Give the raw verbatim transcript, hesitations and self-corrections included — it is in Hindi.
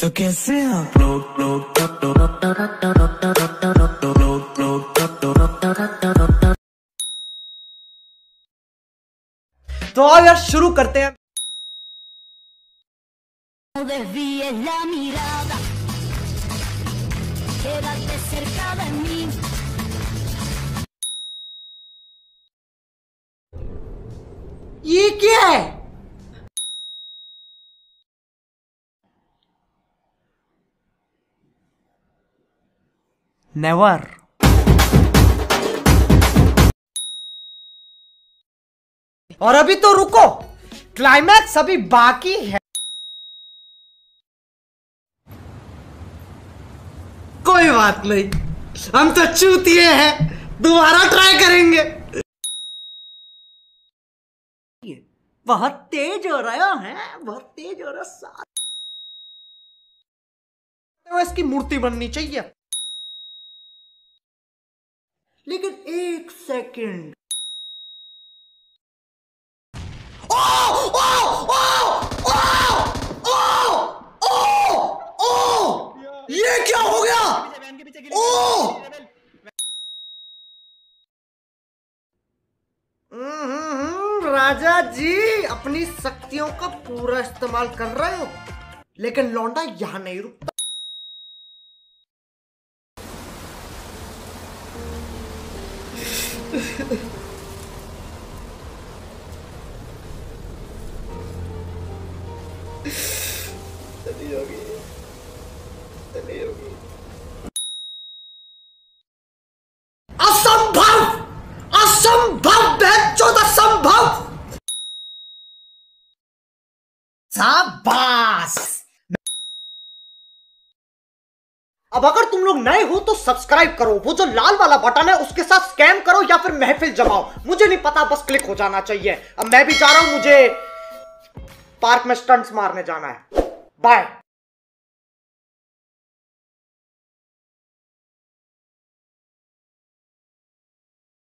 तो कैसे आप लोग लोग तो आओ यार शुरू करते हैं। ये क्या है? नेवर। और अभी तो रुको, क्लाइमैक्स अभी बाकी है। कोई बात नहीं, हम तो चूतिए हैं, दोबारा ट्राई करेंगे। बहुत तेज हो रहा है, बहुत तेज हो रहा साथ। तो इसकी मूर्ति बननी चाहिए, लेकिन एक सेकंड। ओ, ओ, ओ, ओ, ओ, ओ, ओ, ये क्या हो गया? ओ, राजा जी अपनी शक्तियों का पूरा इस्तेमाल कर रहे हो, लेकिन लौंडा यहां नहीं रुकता। असंभव, असंभव बेचौद असंभव। शाबाश। अब अगर तुम लोग नए हो तो सब्सक्राइब करो, वो जो लाल वाला बटन है उसके साथ स्कैम करो या फिर महफिल जमाओ, मुझे नहीं पता, बस क्लिक हो जाना चाहिए। अब मैं भी जा रहा हूं, मुझे पार्क में स्टंट्स मारने जाना है। बाय।